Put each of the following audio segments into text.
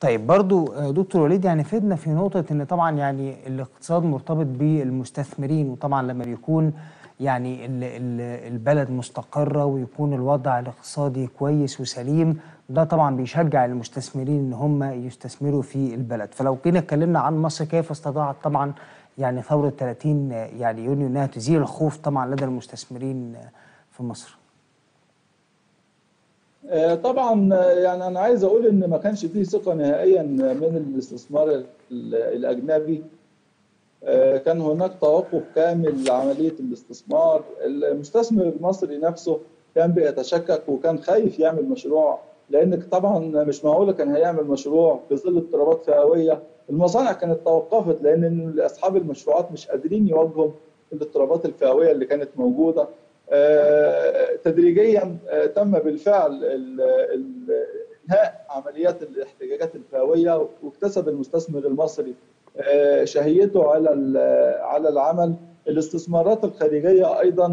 طيب برضو دكتور وليد يعني فدنا في نقطة ان طبعا يعني الاقتصاد مرتبط بالمستثمرين، وطبعا لما بيكون يعني البلد مستقرة ويكون الوضع الاقتصادي كويس وسليم ده طبعا بيشجع المستثمرين ان هم يستثمروا في البلد. فلو جينا اتكلمنا عن مصر كيف استطاعت طبعا يعني ثورة 30 يعني يونيو انها تزيل الخوف طبعا لدى المستثمرين في مصر؟ طبعا يعني انا عايز اقول ان ما كانش فيه ثقه نهائيا من الاستثمار الاجنبي، كان هناك توقف كامل لعمليه الاستثمار. المستثمر المصري نفسه كان بيتشكك وكان خايف يعمل مشروع، لان طبعا مش معقول كان هيعمل مشروع في ظل اضطرابات فئويه. المصانع كانت توقفت لان اصحاب المشروعات مش قادرين يواجهوا الاضطرابات الفئويه اللي كانت موجوده. تدريجيا تم بالفعل انهاء عمليات الاحتجاجات الفئويه، واكتسب المستثمر المصري شهيته على العمل. الاستثمارات الخارجيه ايضا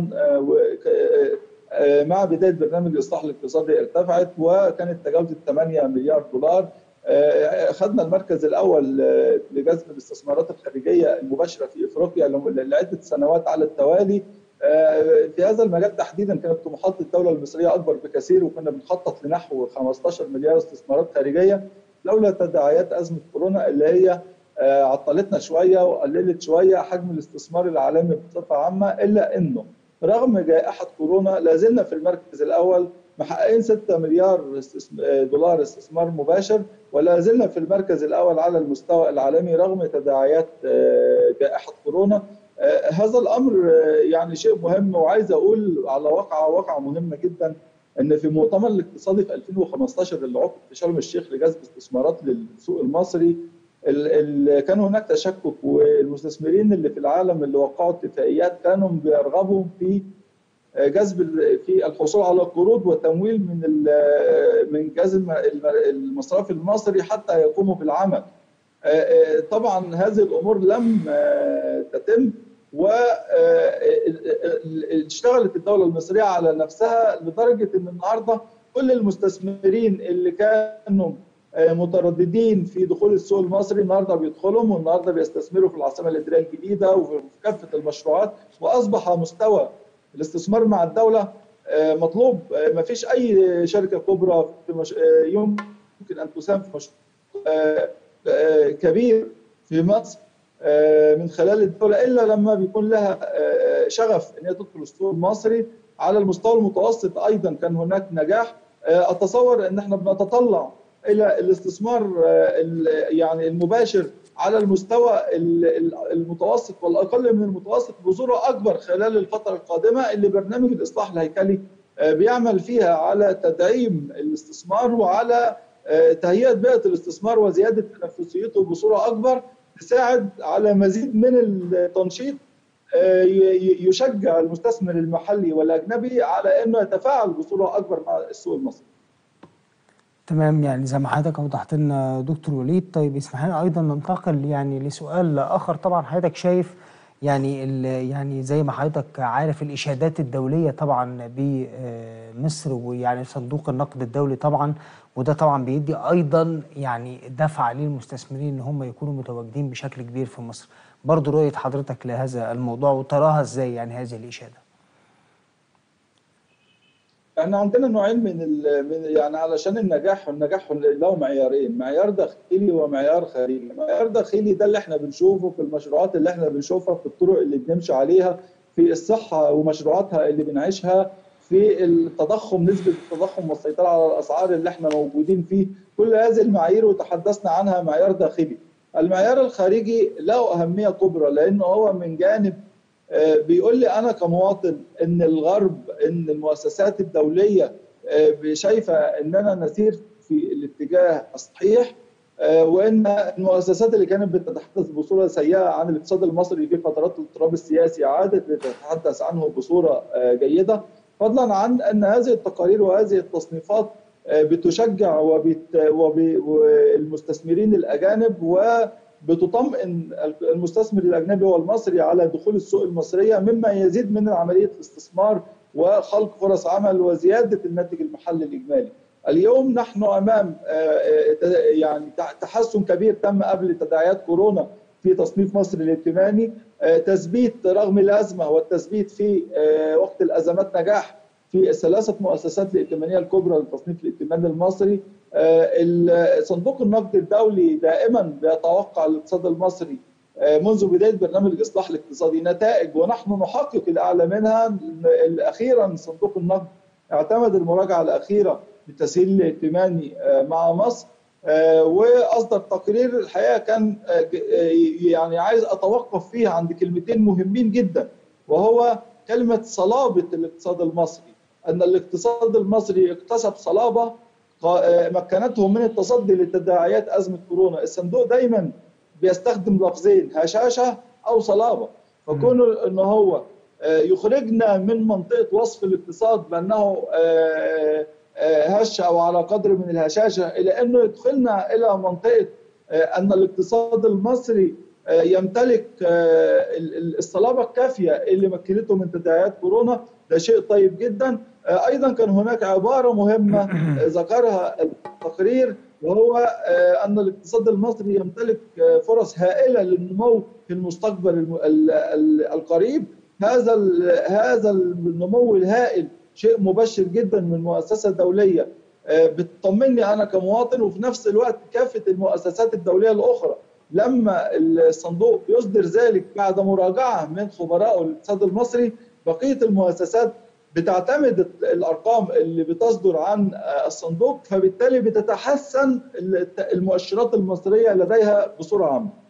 مع بدايه برنامج الاصلاح الاقتصادي ارتفعت وكانت تجاوزت 8 مليار دولار. خدنا المركز الاول لجذب الاستثمارات الخارجيه المباشره في افريقيا لعده سنوات على التوالي. في هذا المجال تحديدا كانت طموحات الدوله المصريه اكبر بكثير، وكنا بنخطط لنحو 15 مليار استثمارات خارجيه لولا تداعيات ازمه كورونا اللي هي عطلتنا شويه وقللت شويه حجم الاستثمار العالمي بصفه عامه. الا انه رغم جائحه كورونا لازلنا في المركز الاول، محققين 6 مليار دولار استثمار مباشر، ولا زلنا في المركز الاول على المستوى العالمي رغم تداعيات جائحه كورونا. هذا الامر يعني شيء مهم، وعايز اقول على واقعه مهمه جدا ان في المؤتمر الاقتصادي في 2015 اللي عقد في شرم الشيخ لجذب استثمارات للسوق المصري، كان هناك تشكك، والمستثمرين اللي في العالم اللي وقعوا اتفاقيات كانوا بيرغبوا في الحصول على قروض وتمويل من جذب المصرف المصري حتى يقوموا بالعمل. طبعا هذه الامور لم تتم، واشتغلت الدوله المصريه على نفسها لدرجه ان النهارده كل المستثمرين اللي كانوا مترددين في دخول السوق المصري النهارده بيدخلهم، والنهارده بيستثمروا في العاصمه الاداريه الجديده وفي كافه المشروعات. واصبح مستوى الاستثمار مع الدوله مطلوب، ما فيش اي شركه كبرى يمكن ان تساهم في مشروع كبير في مصر من خلال الدولة إلا لما بيكون لها شغف أن هي تدخل السوق المصري. على المستوى المتوسط أيضا كان هناك نجاح. أتصور أن احنا بنتطلع إلى الاستثمار يعني المباشر على المستوى المتوسط والأقل من المتوسط بصورة أكبر خلال الفترة القادمة، اللي برنامج الإصلاح الهيكلي بيعمل فيها على تدعيم الاستثمار وعلى تهيئة بيئة الاستثمار وزيادة تنافسيته بصورة أكبر، تساعد على مزيد من التنشيط، يشجع المستثمر المحلي والأجنبي على أنه يتفاعل بصورة أكبر مع السوق المصري. تمام، يعني زي ما حضرتك أوضحت لنا دكتور وليد. طيب اسمح لنا أيضا ننتقل يعني لسؤال آخر. طبعا حضرتك شايف يعني زي ما حضرتك عارف الإشادات الدولية طبعا بمصر، ويعني صندوق النقد الدولي طبعا، وده طبعا بيدي أيضا يعني دفعة للمستثمرين إن هم يكونوا متواجدين بشكل كبير في مصر. برضه رؤية حضرتك لهذا الموضوع وتراها إزاي يعني هذه الإشادة؟ احنا عندنا نوعين يعني علشان النجاح له معيارين، معيار داخلي ومعيار خارجي. معيار داخلي ده اللي احنا بنشوفه في المشروعات اللي احنا بنشوفها، في الطرق اللي بنمشي عليها، في الصحه ومشروعاتها اللي بنعيشها، في التضخم، نسبه التضخم والسيطره على الاسعار اللي احنا موجودين فيه. كل هذه المعايير وتحدثنا عنها معيار داخلي. المعيار الخارجي له اهميه كبرى، لانه هو من جانب بيقول لي أنا كمواطن إن الغرب، إن المؤسسات الدولية شايفة إن أنا نسير في الاتجاه الصحيح، وإن المؤسسات اللي كانت بتتحدث بصورة سيئة عن الاقتصاد المصري في فترات الاضطراب السياسي عادت بتتحدث عنه بصورة جيدة، فضلا عن أن هذه التقارير وهذه التصنيفات بتشجع المستثمرين الأجانب بتطمئن المستثمر الاجنبي والمصري على دخول السوق المصريه، مما يزيد من عمليه الاستثمار وخلق فرص عمل وزياده الناتج المحلي الاجمالي. اليوم نحن امام يعني تحسن كبير تم قبل تداعيات كورونا في تصنيف مصر الائتماني، تثبيت رغم الازمه والتثبيت في وقت الازمات نجاح في الثلاثه مؤسسات الائتمانيه الكبرى للتصنيف الائتماني المصري. صندوق النقد الدولي دائما بيتوقع الاقتصاد المصري منذ بدايه برنامج الاصلاح الاقتصادي نتائج ونحن نحقق الاعلى منها. اخيرا صندوق النقد اعتمد المراجعه الاخيره للتسهيل الائتماني مع مصر واصدر تقرير الحقيقه كان يعني عايز اتوقف فيه عند كلمتين مهمين جدا، وهو كلمه صلابه الاقتصاد المصري، ان الاقتصاد المصري اكتسب صلابه مكنته من التصدي لتداعيات ازمه كورونا. الصندوق دايما بيستخدم لفظين، هشاشه او صلابه، فكون ان هو يخرجنا من منطقه وصف الاقتصاد بانه هش او على قدر من الهشاشه الى انه يدخلنا الى منطقه ان الاقتصاد المصري يمتلك الصلابه الكافيه اللي مكنته من تداعيات كورونا، ده شيء طيب جدا. ايضا كان هناك عباره مهمه ذكرها التقرير وهو ان الاقتصاد المصري يمتلك فرص هائله للنمو في المستقبل القريب. هذا النمو الهائل شيء مبشر جدا من مؤسسه دوليه بتطمني انا كمواطن، وفي نفس الوقت كافه المؤسسات الدوليه الاخرى لما الصندوق يصدر ذلك بعد مراجعه من خبراء الاقتصاد المصري بقيه المؤسسات بتعتمد الارقام اللي بتصدر عن الصندوق، فبالتالي بتتحسن المؤشرات المصريه لديها بصوره عامه.